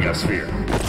Megasphere.